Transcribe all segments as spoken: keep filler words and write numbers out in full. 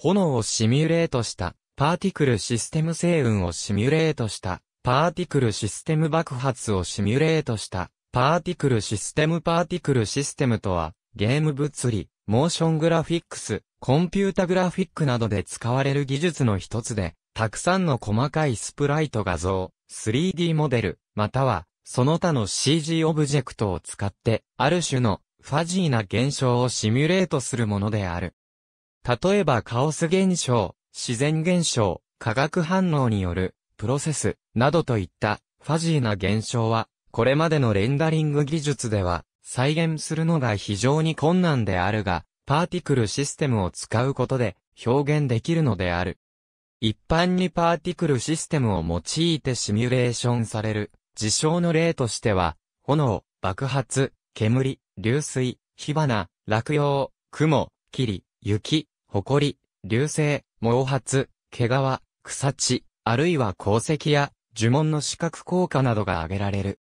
炎をシミュレートした、パーティクルシステム星雲をシミュレートした、パーティクルシステム爆発をシミュレートした、パーティクルシステムパーティクルシステムとは、ゲーム物理、モーショングラフィックス、コンピュータグラフィックなどで使われる技術の一つで、たくさんの細かいスプライト画像、スリーディー モデル、または、その他の シージー オブジェクトを使って、ある種のファジーな現象をシミュレートするものである。例えばカオス現象、自然現象、化学反応によるプロセスなどといったファジーな現象は、これまでのレンダリング技術では再現するのが非常に困難であるが、パーティクルシステムを使うことで表現できるのである。一般にパーティクルシステムを用いてシミュレーションされる事象の例としては、炎、爆発、煙、流水、火花、落葉、雲、霧、雪、埃、流星、毛髪、毛皮、草地、あるいは鉱石や呪文の視覚効果などが挙げられる。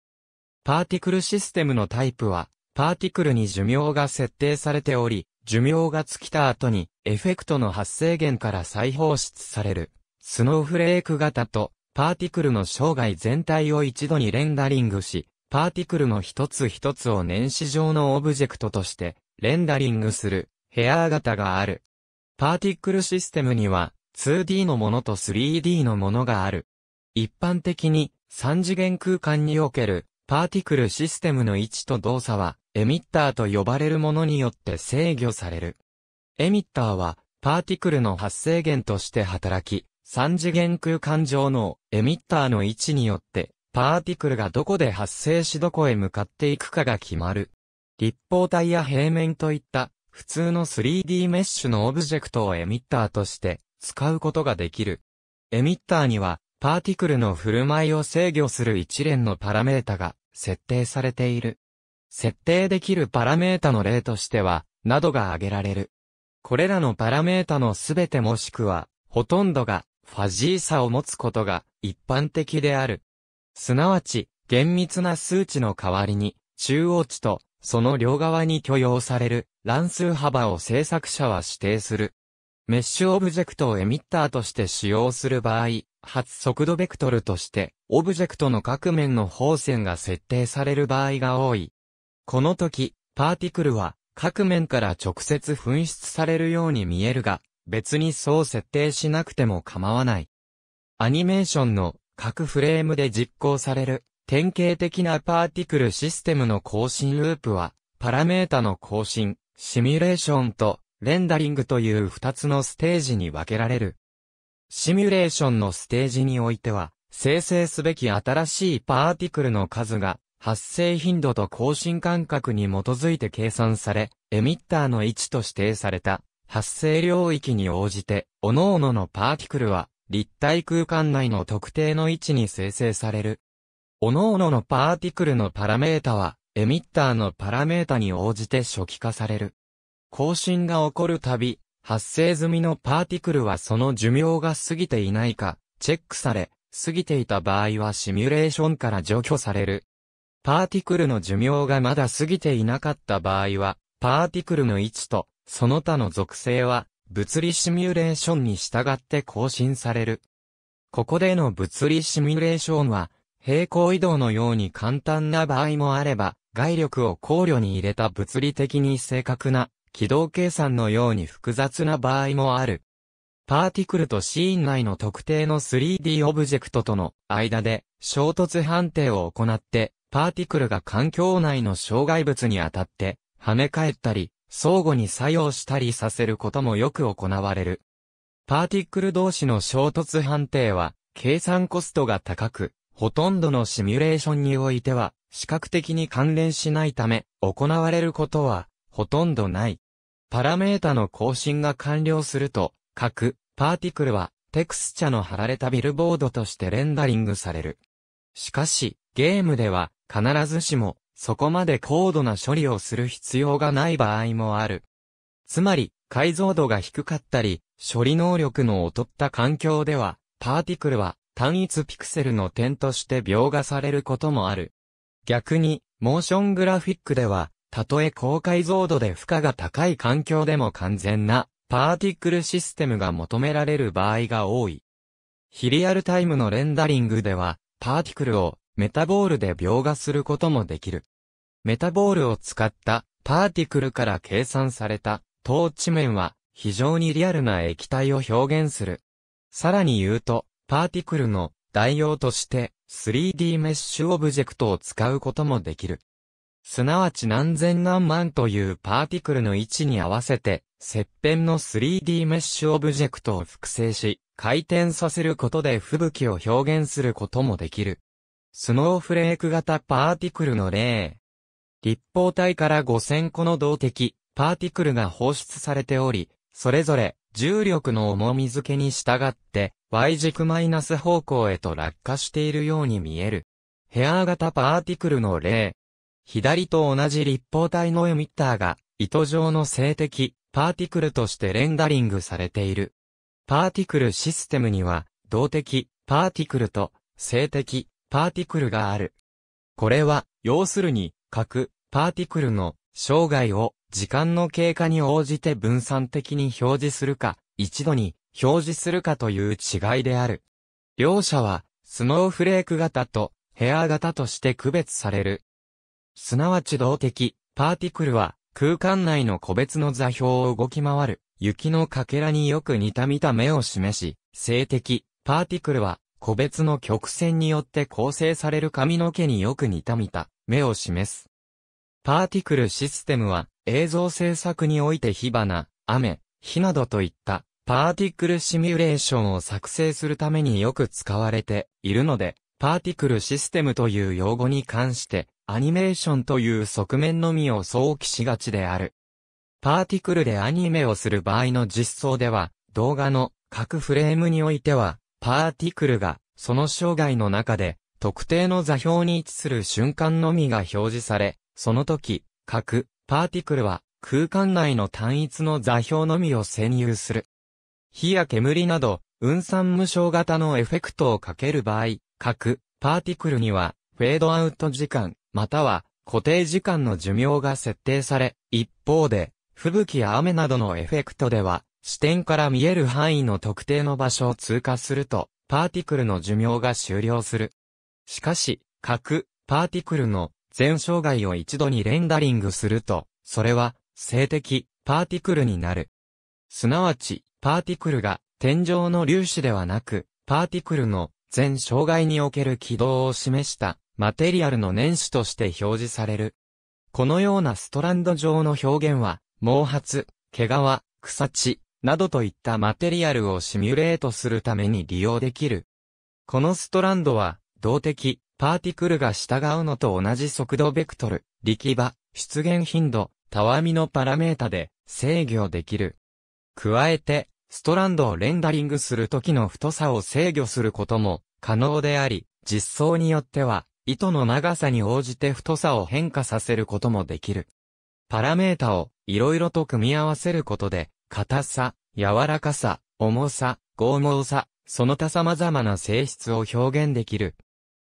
パーティクルシステムのタイプは、パーティクルに寿命が設定されており、寿命が尽きた後にエフェクトの発生源から再放出される、スノーフレーク型と、パーティクルの生涯全体を一度にレンダリングし、パーティクルの一つ一つを年始上のオブジェクトとしてレンダリングするヘア型がある。パーティクルシステムには ツーディー のものと スリーディー のものがある。一般的にさん次元空間におけるパーティクルシステムの位置と動作はエミッターと呼ばれるものによって制御される。エミッターはパーティクルの発生源として働き、三次元空間上のエミッターの位置によってパーティクルがどこで発生しどこへ向かっていくかが決まる。立方体や平面といった普通の スリーディー メッシュのオブジェクトをエミッターとして使うことができる。エミッターにはパーティクルの振る舞いを制御する一連のパラメータが設定されている。設定できるパラメータの例としてはなどが挙げられる。これらのパラメータのすべてもしくはほとんどがファジーさを持つことが一般的である。すなわち、厳密な数値の代わりに、中央値とその両側に許容される乱数幅を制作者は指定する。メッシュオブジェクトをエミッターとして使用する場合、発速度ベクトルとして、オブジェクトの各面の方線が設定される場合が多い。この時、パーティクルは各面から直接噴出されるように見えるが、別にそう設定しなくても構わない。アニメーションの各フレームで実行される典型的なパーティクルシステムの更新ループは、パラメータの更新、シミュレーションとレンダリングというふたつのステージに分けられる。シミュレーションのステージにおいては、生成すべき新しいパーティクルの数が、発生頻度と更新間隔に基づいて計算され、エミッターの位置と指定された。発生領域に応じて、各々のパーティクルは、立体空間内の特定の位置に生成される。各々のパーティクルのパラメータは、エミッターのパラメータに応じて初期化される。更新が起こるたび、発生済みのパーティクルはその寿命が過ぎていないか、チェックされ、過ぎていた場合はシミュレーションから除去される。パーティクルの寿命がまだ過ぎていなかった場合は、パーティクルの位置と、その他の属性は、物理シミュレーションに従って更新される。ここでの物理シミュレーションは、平行移動のように簡単な場合もあれば、外力を考慮に入れた物理的に正確な、軌道計算のように複雑な場合もある。パーティクルとシーン内の特定の スリーディー オブジェクトとの間で、衝突判定を行って、パーティクルが環境内の障害物に当たって、跳ね返ったり、相互に作用したりさせることもよく行われる。パーティクル同士の衝突判定は、計算コストが高く、ほとんどのシミュレーションにおいては、視覚的に関連しないため、行われることは、ほとんどない。パラメータの更新が完了すると、各パーティクルは、テクスチャの貼られたビルボードとしてレンダリングされる。しかし、ゲームでは、必ずしも、そこまで高度な処理をする必要がない場合もある。つまり、解像度が低かったり、処理能力の劣った環境では、パーティクルは単一ピクセルの点として描画されることもある。逆に、モーショングラフィックでは、たとえ高解像度で負荷が高い環境でも完全なパーティクルシステムが求められる場合が多い。非リアルタイムのレンダリングでは、パーティクルをメタボールで描画することもできる。メタボールを使ったパーティクルから計算された等値面は非常にリアルな液体を表現する。さらに言うと、パーティクルの代用として スリーディー メッシュオブジェクトを使うこともできる。すなわち何千何万というパーティクルの位置に合わせて、切片の スリーディー メッシュオブジェクトを複製し、回転させることで吹雪を表現することもできる。スノーフレーク型パーティクルの例。立方体からごせんこの動的パーティクルが放出されており、それぞれ重力の重み付けに従って、Y 軸マイナス方向へと落下しているように見える。ヘアー型パーティクルの例。左と同じ立方体のエミッターが、糸状の静的パーティクルとしてレンダリングされている。パーティクルシステムには、動的パーティクルと静的パーティクルがある。これは、要するに、各パーティクルの生涯を時間の経過に応じて分散的に表示するか、一度に表示するかという違いである。両者は、スノーフレーク型とヘアー型として区別される。すなわち動的パーティクルは、空間内の個別の座標を動き回る、雪のかけらによく似た見た目を示し、静的パーティクルは、個別の曲線によって構成される髪の毛によく似た見た目を示す。パーティクルシステムは、映像制作において火花、雨、火などといった、パーティクルシミュレーションを作成するためによく使われているので、パーティクルシステムという用語に関して、アニメーションという側面のみを想起しがちである。パーティクルでアニメをする場合の実装では、動画の各フレームにおいては、パーティクルがその生涯の中で特定の座標に位置する瞬間のみが表示され、その時、各パーティクルは空間内の単一の座標のみを占有する。火や煙など、分散無償型のエフェクトをかける場合、各パーティクルには、フェードアウト時間、または固定時間の寿命が設定され、一方で、吹雪や雨などのエフェクトでは、視点から見える範囲の特定の場所を通過すると、パーティクルの寿命が終了する。しかし、各パーティクルの全生涯を一度にレンダリングすると、それは静的パーティクルになる。すなわち、パーティクルが天上の粒子ではなく、パーティクルの全生涯における軌道を示した。マテリアルの年始として表示される。このようなストランド状の表現は、毛髪、毛皮、草地、などといったマテリアルをシミュレートするために利用できる。このストランドは、動的パーティクルが従うのと同じ速度ベクトル、力場、出現頻度、たわみのパラメータで制御できる。加えて、ストランドをレンダリングするときの太さを制御することも可能であり、実装によっては、糸の長さに応じて太さを変化させることもできる。パラメータをいろいろと組み合わせることで、硬さ、柔らかさ、重さ、剛毛さ、その他様々な性質を表現できる。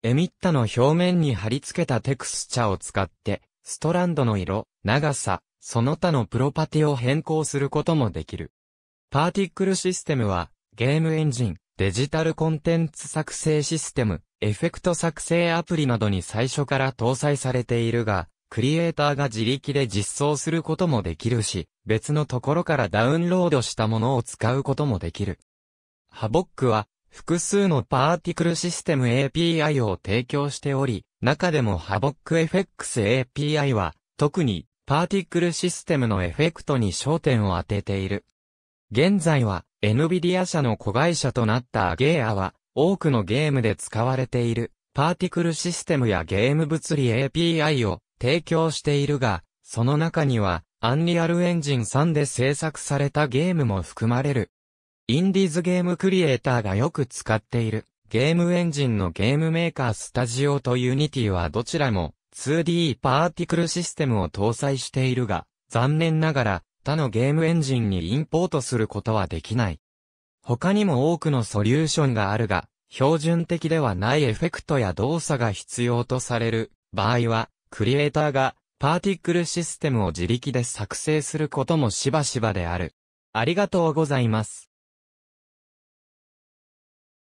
エミッタの表面に貼り付けたテクスチャを使って、ストランドの色、長さ、その他のプロパティを変更することもできる。パーティクルシステムは、ゲームエンジン、デジタルコンテンツ作成システム、エフェクト作成アプリなどに最初から搭載されているが、クリエイターが自力で実装することもできるし、別のところからダウンロードしたものを使うこともできる。ハボックは、複数のパーティクルシステム エーピーアイ を提供しており、中でもハボック エフエックス エーピーアイ は、特にパーティクルシステムのエフェクトに焦点を当てている。現在は、エヌビディア 社の子会社となったエージェーエーは、多くのゲームで使われているパーティクルシステムやゲーム物理 エーピーアイ を提供しているが、その中にはアンリアルエンジンスリーで制作されたゲームも含まれる。インディーズゲームクリエイターがよく使っているゲームエンジンのゲームメーカースタジオとユニティはどちらも ツーディー パーティクルシステムを搭載しているが、残念ながら他のゲームエンジンにインポートすることはできない。他にも多くのソリューションがあるが、標準的ではないエフェクトや動作が必要とされる場合は、クリエイターがパーティクルシステムを自力で作成することもしばしばである。ありがとうございます。